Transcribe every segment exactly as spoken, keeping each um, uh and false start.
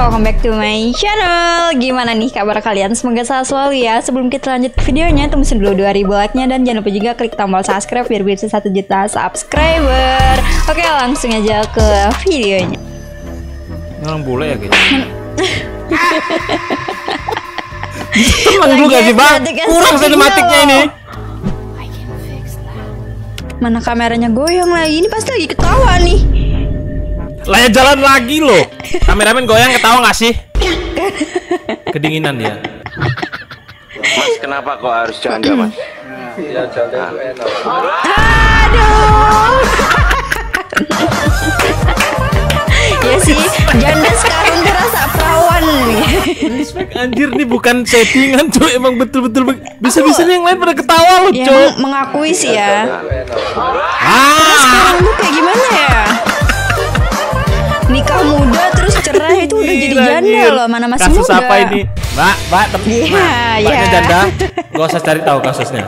welcome back to my channel. Gimana nih kabar kalian? Semoga sehat selalu ya. Sebelum kita lanjut videonya, tembus dulu dua ribu like-nya dan jangan lupa juga klik tombol subscribe biar bisa satu juta subscriber. Oke, langsung aja ke videonya. Ini orang bule ya guys. Cuman juga sih bang, kurang sinematiknya ini. Mana kameranya goyang lagi, ini pasti lagi ketawa nih. Lah jalan lagi loh. Kameramen goyang ketawa gak sih? Kedinginan dia. Mas kenapa kok harus janda mas? Ya janda itu enak. Aduh. Ya sih, janda sekarang terasa perawan. Respect anjir, nih bukan settingan cuy, emang betul-betul bisa-bisa yang lain pada ketawa loh cuy. Ya mengakui sih ya. Terus sekarang tuh kayak gimana ya? Nikah muda terus cerai itu udah jadi janda loh, mana masih muda. Kasus apa ini? Mbak, mbak, tapi mbaknya janda. Gak usah cari tahu kasusnya.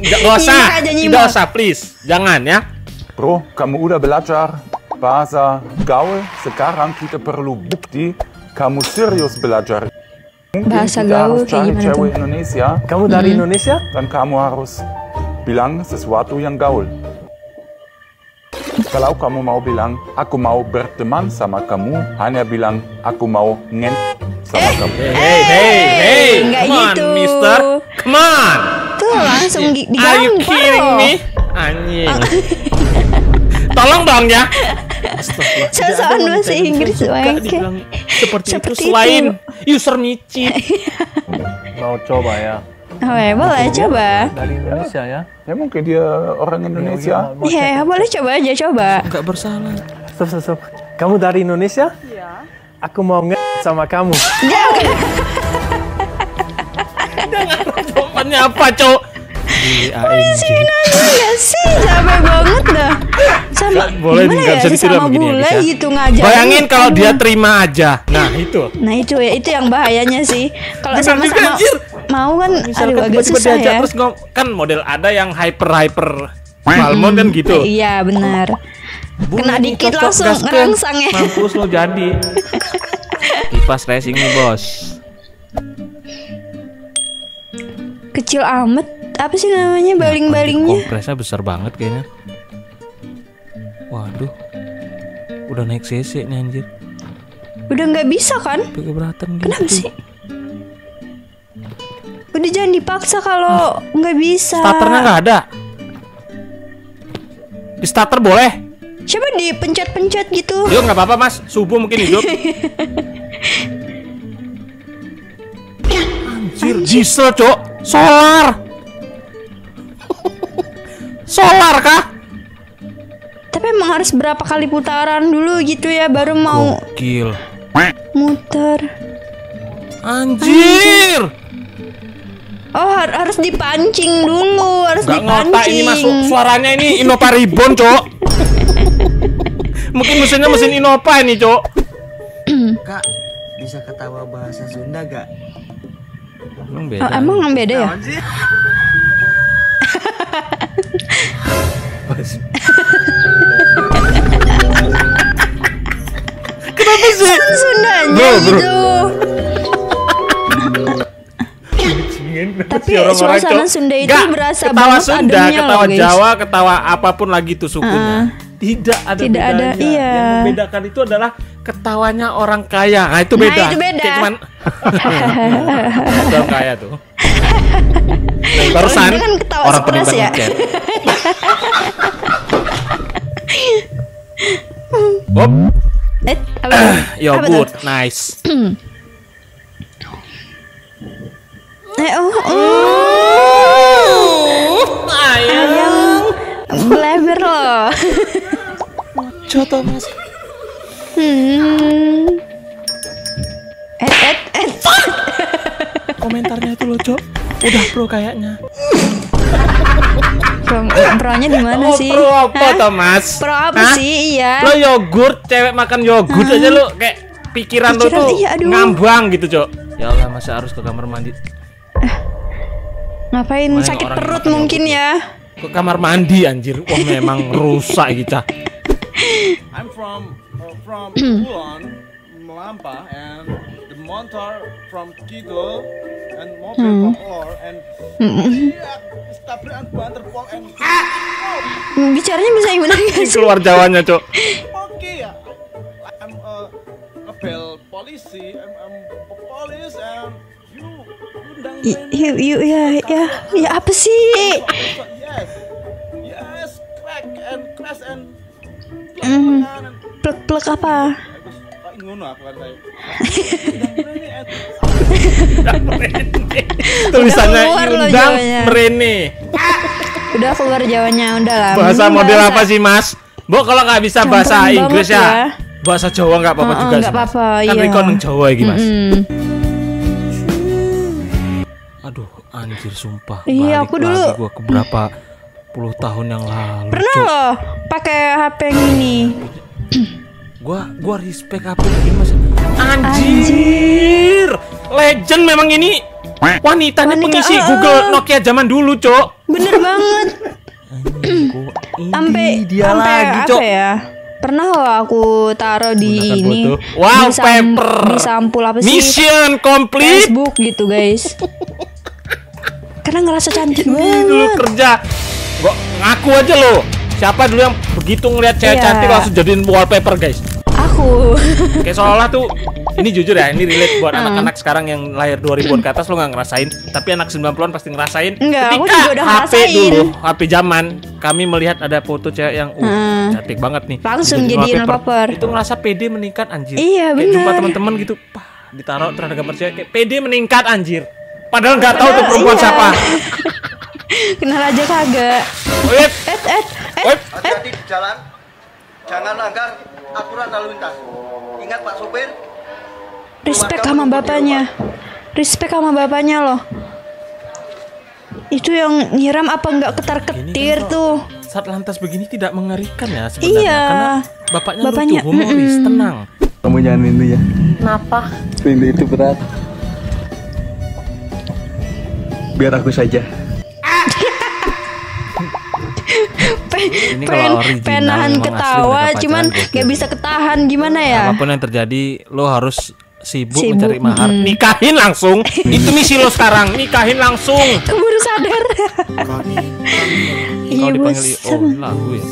Gak usah, tidak usah please, jangan ya. Bro, kamu udah belajar bahasa gaul, sekarang kita perlu bukti kamu serius belajar. Mungkin bahasa gaul kayak gimana tuh? Indonesia. Kamu dari hmm. Indonesia? Dan kamu harus bilang sesuatu yang gaul. Kalau kamu mau bilang, aku mau berteman sama kamu, hanya bilang, aku mau ngen sama eh, kamu. Hey, hey, hey, hey. Come on, gitu. Mister, come on. Tuh langsung digampar. Are you kidding me? Anjing. Tolong dong ya. Sosokan bahasa Inggris wake. Seperti, Seperti itu selain itu. User micin. Mau coba ya. Oh ya, boleh coba. Dari Indonesia ya. Ya mungkin dia orang Indonesia. Iya, ya, boleh coba aja coba. Enggak bersalah. Stop, stop, stop. Kamu dari Indonesia? Iya. Aku mau nge sama kamu. Jangan. Jangan. Jawabannya apa, Cok? Iya sih, capek banget dah. Sama boleh enggak bisa ditiru begini gitu ngajak. Bayangin kalau dia terima aja. Nah, itu. Nah, itu ya, itu yang bahayanya sih. Kalau sama-sama mau kan misalkan agak susah diajak, ya terus kan model ada yang hyper hyper Balmon kan gitu. Iya benar. Kena dikit langsung ngerangsang ya. Mampus lo jadi. Kipas racing nih bos. Kecil amat. Apa sih namanya baling-balingnya? Kompresnya besar banget kayaknya. Waduh. Udah naik C C nih anjir. Udah nggak bisa kan? Keberatan gitu. Kenapa sih? Udah jangan dipaksa kalau nggak bisa. Starternya nggak ada. Di starter boleh. Coba dipencet-pencet gitu. Yuk nggak apa-apa mas. Subuh mungkin hidup. Anjir, diesel cok. Solar. Solar kah? Tapi emang harus berapa kali putaran dulu gitu ya baru mau. Gokil. Muter. Anjir. Anjir. Oh har harus dipancing dulu, harus gak dipancing. Nggak ngotak ini masuk suaranya ini Innova Reborn, cok. Mungkin mesinnya mesin Innova ini, cok. Kak, bisa ketawa bahasa Sunda gak? Emang beda. Oh, emang ya? Beda ya? Kenapa sih? Sundanya gitu. Tapi suasana Sunda itu berasa banget Sunda, ketawa Jawa, ketawa apapun lagi itu sukunya. Tidak ada bedanya. Yang membedakan itu adalah ketawanya orang kaya. Nah, itu beda. Itu beda. Cuman orang kaya tuh. Barusan orang pedas ya. Hop. Eh, yo good, nice. Eh, oh, oh. Ayang, bleber loh. Coto mas. Hmm. Et et et. Komentarnya itu loh cok. Udah pro kayaknya. Pro, pronya di mana oh, sih? Pro apa toh mas? Pro apa sih? Iya. Lo yogurt, cewek makan yogurt hmm. aja lo kayak pikiran, pikiran lo tuh iya, ngambang gitu cok. Ya Allah masa harus ke kamar mandi. Ngapain main sakit perut mungkin ya? Ke kamar mandi anjir. Wah memang rusak kita. I'm from from Kulon, Melampa, and the motor from Kidul, and mobil hmm. from Lor, and Stabrian, Banterpol, and oh, bicaranya bisa yang benar nggak sih? Keluar Jawanya, Cok. Oke ya, I'm a, a bell polisi, I'm, I'm a police, and you, you, you, you, ya, ya, ya apa sih? Yes, yes, crack and crash and hmm, plek-plek apa? Tulisannya Undang Merene. Udah keluar Jawanya, udah lah. Bahasa model apa sih, Mas? Bu, kalau nggak bisa bahasa Inggris ya, bahasa Jawa nggak apa-apa juga. Nggak apa-apa, iya. Kan rekon Jawa lagi, Mas. Aduh, anjir sumpah. Iya, aku dulu. Gua keberapa puluh tahun yang lalu. Pernah loh pakai H P yang ini. Gua gua respect H P ini, Mas. Anjir. Legend memang ini. Wanita nih pengisi Google Nokia zaman dulu, Cok. Bener banget. Sampai dia lagi, Cok. Pernah loh aku taruh di ini. Wow, paper. Di sampul apa sih? Mission complete. Facebook gitu, guys. Karena ngerasa cantik banget. Dulu kerja. Gua ngaku aja loh. Siapa dulu yang begitu ngeliat cewek yeah. cantik langsung jadiin wallpaper, guys? Aku. Kayak seolah tuh, ini jujur ya, ini relate buat anak-anak uh. sekarang yang lahir dua ribuan ke atas, lo nggak ngerasain, tapi anak sembilan puluhan pasti ngerasain. Enggak, ketika aku juga udah H P ngerasain. Dulu, H P zaman kami melihat ada foto cewek yang uh, uh. cantik banget nih, langsung jadiin wallpaper. Itu ngerasa P D meningkat, anjir. Iya, bener. Kayak jumpa teman-teman gitu, pah, ditaruh terhadap gambar cewek, kayak P D meningkat, anjir. Padahal nggak tahu tuh perempuan iya. siapa. Kenal aja kagak. Wait, et, et, et, hati-hati di jalan. Jangan langgar aturan lalu lintas. Ingat Pak Sopir. Respect sama bapaknya. Respect sama bapaknya loh. Itu yang nyiram apa nggak ketar-ketir tuh. Saat lantas begini tidak mengerikan ya sebenarnya. Iya. Karena bapaknya, bapaknya lucu, humoris, mm -mm. tenang. Kamu jangan ini ya. Kenapa? Ini itu berat. Biar aku saja. Ini kalau penahan ketawa cuman gak bisa ketahan, gimana ya? Apapun yang terjadi lo harus sibuk, sibuk. mencari mahar. hmm. Nikahin langsung. Itu misi lo sekarang, nikahin langsung. Keburu sadar. Iya bos. Oh lagu ya.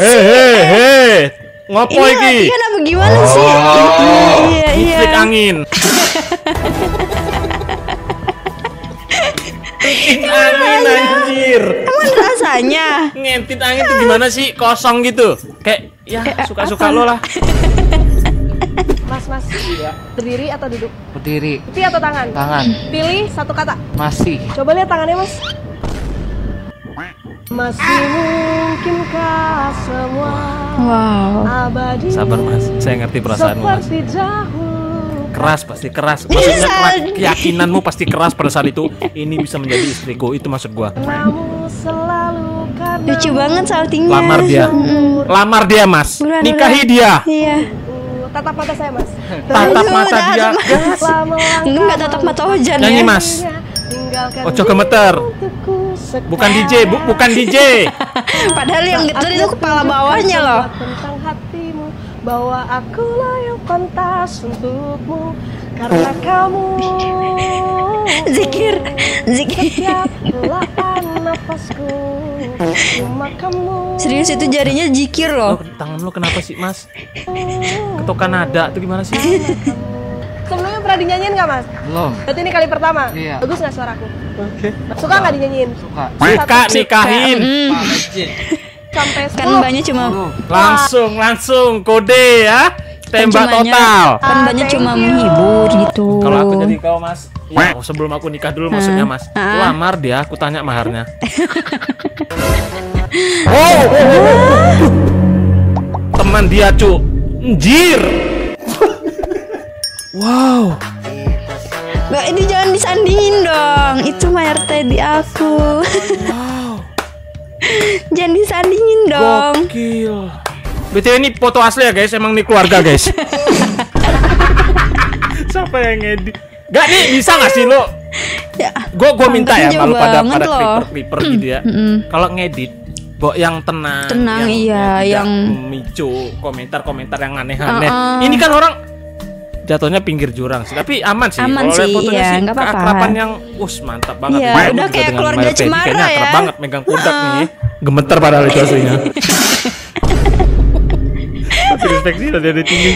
Hehehe. Ngopo iki? Ini kenapa gimana sih? Iya iya. Listrik angin. Ngentit angin anjir. Emang rasanya ngentit angin itu gimana sih? Kosong gitu. Kayak ya suka-suka lo lah. Mas, mas. Berdiri atau duduk? Berdiri. Kaki atau tangan? Tangan. Pilih satu kata. Masih. Coba lihat tangannya, Mas. Masih mungkinkah semua wow. abadi? Sabar Mas, saya ngerti perasaanmu Mas. Keras pasti keras, maksudnya keyakinanmu pasti keras pada saat itu. Ini bisa menjadi istriku, itu maksud gua. Lucu banget saltingnya. Lamar dia, hmm. lamar dia Mas, bulan, nikahi bulan. dia. Iya. Tatap mata saya Mas. Tatap mata dia. Enggak tatap mata hujan. Nyanyi ya. Mas. Ojo gemeter. Bukan D J, bu, bukan D J. Padahal yang getar itu kepala bawahnya loh. Tentang hatimu, bahwa akulah yang pantas untukmu karena kamu. Zikir, zikir. Serius itu jarinya zikir loh. Tangan lo kenapa sih Mas? Ketokan nada itu gimana sih? Sebelumnya pernah dinyanyiin nggak Mas? Belum. Berarti ini kali pertama. Iya. Bagus nggak suaraku? Oke. Okay. Suka nggak dinyanyiin? Suka. Suka nikahin. Mm. Sampai kan banyak cuma. Langsung langsung kode ya. Tembak kan total. Kan banyak cuma menghibur gitu. Kalau aku jadi kau Mas. Ya, sebelum aku nikah dulu maksudnya Mas. Lamar dia, aku tanya maharnya. Oh, teman dia cu. Anjir. Wow. Mbak ini jangan disandingin dong. Itu mayar tadi aku. Wow. Jangan disandingin dong. Gokil. B T W ini foto asli ya guys. Emang ini keluarga guys. Siapa yang ngedit? Gak nih bisa gak sih lo ya. Gue gue minta ya kalau pada pada creeper-creeper gitu ya. Kalau ngedit, bo yang tenang, tenang yang, iya, yang memicu komentar-komentar yang aneh-aneh. Uh-uh. Ini kan orang jatuhnya pinggir jurang sih, tapi aman sih. Aman sih, iya, nggak apa-apa. Keakrapan yang, us mantap banget. Iya, Main udah kayak keluarga Cemara ya. Akrab banget, megang pundak uh-uh. nih, gemeter padahal itu aslinya. Tapi respect sih udah tinggi.